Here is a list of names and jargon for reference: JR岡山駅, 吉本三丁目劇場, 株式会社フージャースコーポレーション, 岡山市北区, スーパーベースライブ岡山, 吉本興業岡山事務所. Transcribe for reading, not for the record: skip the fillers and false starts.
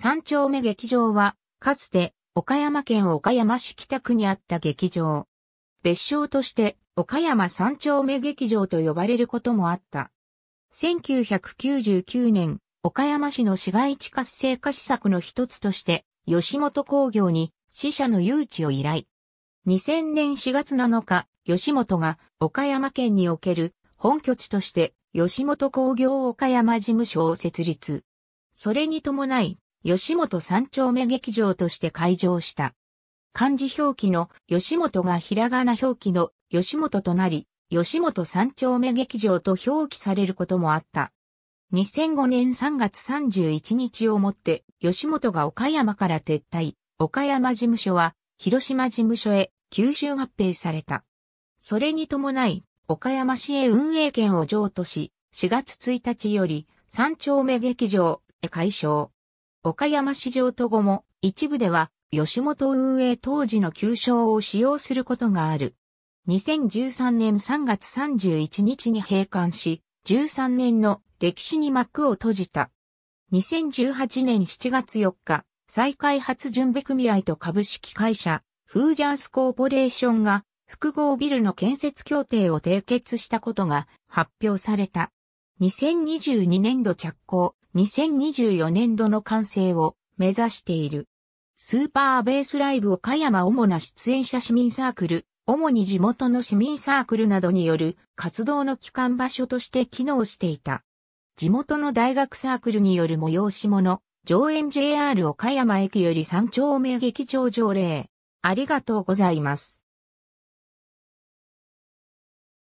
三丁目劇場は、かつて、岡山県岡山市北区にあった劇場。別称として、岡山三丁目劇場と呼ばれることもあった。1999年、岡山市の市街地活性化施策の一つとして、吉本興業に支社の誘致を依頼。2000年4月7日、吉本が岡山県における本拠地として、吉本興業岡山事務所を設立。それに伴い、吉本三丁目劇場として開場した。漢字表記の吉本がひらがな表記の吉本となり、吉本三丁目劇場と表記されることもあった。2005年3月31日をもって、吉本が岡山から撤退、岡山事務所は広島事務所へ吸収合併された。それに伴い、岡山市へ運営権を譲渡し、4月1日より三丁目劇場へ改称。岡山市譲渡後も一部では吉本運営当時の旧称を使用することがある。2013年3月31日に閉館し、13年の歴史に幕を閉じた。2018年7月4日、再開発準備組合と株式会社フージャースコーポレーションが複合ビルの建設協定を締結したことが発表された。2022年度着工、2024年度の完成を目指している。スーパーベースライブ岡山主な出演者市民サークル、主に地元の市民サークルなどによる活動の基幹場所として機能していた。地元の大学サークルによる催し物、上演 JR 岡山駅より三丁目劇場条例。ありがとうございます。